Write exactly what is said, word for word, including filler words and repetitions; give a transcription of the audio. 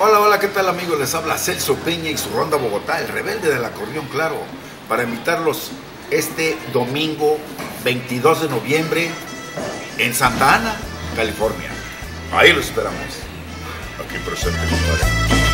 Hola, hola, ¿qué tal amigos? Les habla Celso Piña y su Ronda Bogotá, el rebelde del acordeón, claro, para invitarlos este domingo veintidós de noviembre en Santa Ana, California. Ahí los esperamos. Aquí presente, compadre.